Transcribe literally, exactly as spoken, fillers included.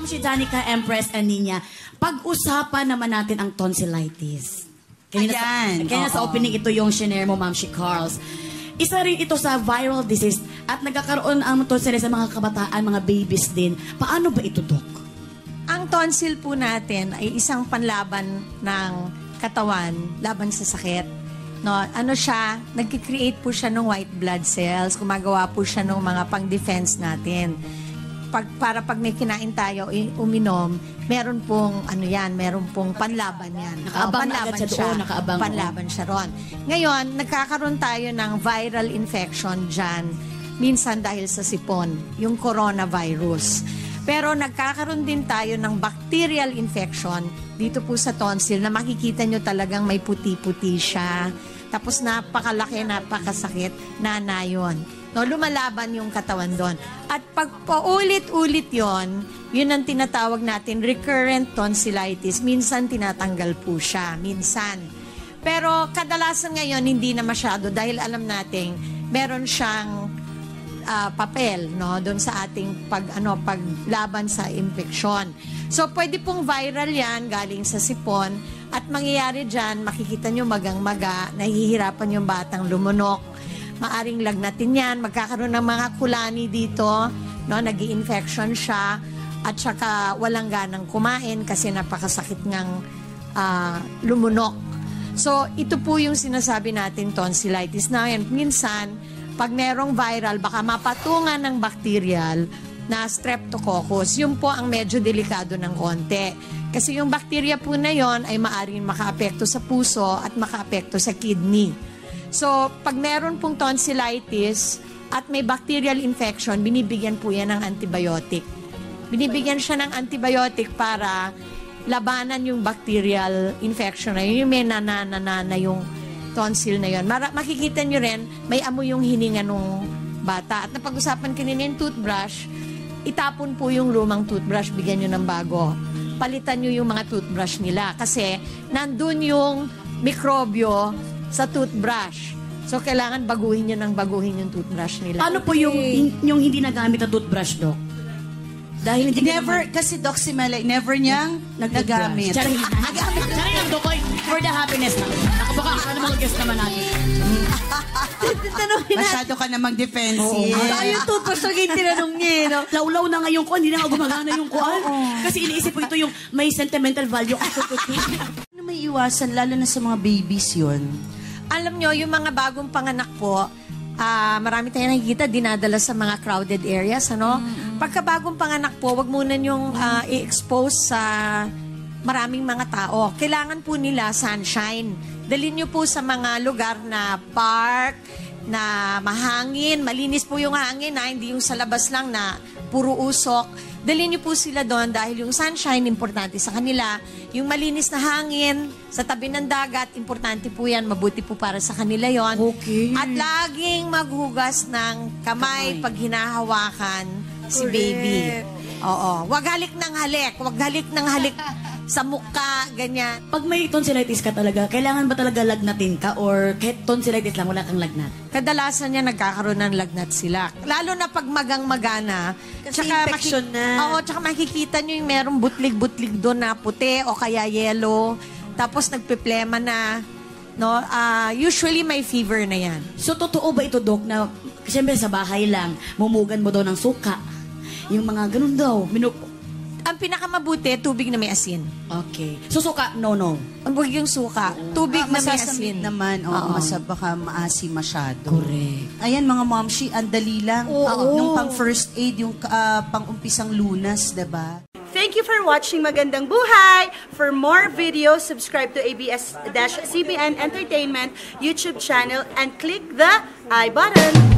Ma'am, si Danica Empress Aninya. Pag-usapan naman natin ang tonsillitis. Kaya ayan. Sa, kaya sa opening ito yung shinare mo, Ma'am, si Carls. Isa rin ito sa viral disease at nagkakaroon ang tonsillitis sa mga kabataan, mga babies din. Paano ba ito, Dok? Ang tonsil po natin ay isang panlaban ng katawan laban sa sakit. No, ano siya, nagki-create po siya ng white blood cells, gumagawa po siya ng mga pang-defense natin. Pag, para pag may kinain tayo, uminom, meron pong, ano yan, meron pong panlaban yan. Nakaabang oh, panlaban na siya, siya doon, nakaabang. Panlaban siya ron. Ngayon, nagkakaroon tayo ng viral infection dyan, minsan dahil sa sipon, yung coronavirus. Pero nagkakaroon din tayo ng bacterial infection dito po sa tonsil na makikita nyo talagang may puti-puti siya. Tapos napakalaki, napakasakit, nana yun. No, lumalaban yung katawan doon. At pag paulit-ulit yon, yun ang tinatawag natin recurrent tonsillitis. Minsan tinatanggal po siya, minsan. Pero kadalasan ngayon hindi na masyado dahil alam nating meron siyang Uh, papel no doon sa ating pag ano paglaban sa infeksyon. So pwede pong viral 'yan galing sa sipon at mangyayari diyan makikita nyo magang-maga, nahihirapan yung batang lumunok. Maaring lagnatin 'yan, magkakaroon ng mga kulani dito, no, nag-i-infection siya at saka walang ganang kumain kasi napakasakit ng uh, lumunok. So ito po yung sinasabi natin tonsillitis na yan. Minsan pag merong viral, baka mapatungan ng bacterial na streptococcus. Yun po ang medyo delikado ng konti. Kasi yung bacteria po na yun ay maaaring makaapekto sa puso at makaapekto sa kidney. So, pag meron pong tonsillitis at may bacterial infection, binibigyan po yan ng antibiotic. Binibigyan siya ng antibiotic para labanan yung bacterial infection na yun. Yung may nananana yung tonsil na yun. Mara, makikita nyo rin, may amoy yung hininga nung bata. At napag-usapan kanina yung toothbrush, itapon po yung lumang toothbrush, bigyan nyo ng bago. Palitan nyo yung mga toothbrush nila kasi nandun yung mikrobyo sa toothbrush. So, kailangan baguhin nyo ng baguhin yung toothbrush nila. Ano po yung, yung hindi nagamit na toothbrush, Doc? Dahil hindi never, naman. Kasi Doc si Malay, never niyang nagagamit. Charing lang, Dokoy. For the happiness na. Nakabaka ako namang guest naman natin. Masyado ka namang defensive. Ayun, toothbrush talaga yung tinanong niya, eh, no? Laulaw na ngayon ko, hindi na ako gumagana yung kuan. Kasi iniisip ko ito yung may sentimental value ako. Ano may iwasan, lalo na sa mga babies yun? Alam nyo, yung mga bagong panganak po, uh, marami tayong nakikita, dinadala sa mga crowded areas, ano? Pagkabagong panganak po, wag muna niyong uh, i-expose sa maraming mga tao. Kailangan po nila sunshine. Dalhin niyo po sa mga lugar na park, na mahangin, malinis po yung hangin, ha? Hindi yung sa labas lang na puro usok. Dalhin niyo po sila doon dahil yung sunshine, importante sa kanila. Yung malinis na hangin sa tabi ng dagat, importante po yan. Mabuti po para sa kanila yon. Okay. At laging maghugas ng kamay, kamay. Pag hinahawakan si Correct. Baby. Oo. Huwag halik ng halik. Huwag halik ng halik. Sa mukha, ganyan. Pag may tonsillitis ka talaga, kailangan ba talaga lagnatin ka or kahit tonsillitis lang, wala kang lagnat? Kadalasan niya nagkakaroon ng lagnat sila. Lalo na pag magang-magana. Kasi infection na. Oo, tsaka makikita niyo yung merong butlig-butlig doon na puti o kaya yellow. Tapos nagpeplema na. No, uh, usually may fever na yan. So, totoo ba ito, Doc, na siyempre sa bahay lang, mumugan mo daw ng suka. Yung mga ganun daw, minuk... Ang pinakamabuti, tubig na may asin. Okay. So, suka, no, no. Huwag yung suka. Oo. Tubig ah, na may asin. Naman, oo. Oo. Masa, baka maasim masyado. Correct. Ayan, mga momshi, ang dali lang. Oo. Oo. Nung pang first aid, yung uh, pang umpisang lunas, diba? Thank you for watching Magandang Buhay. For more videos, subscribe to A B S C B N Entertainment YouTube channel and click the i button.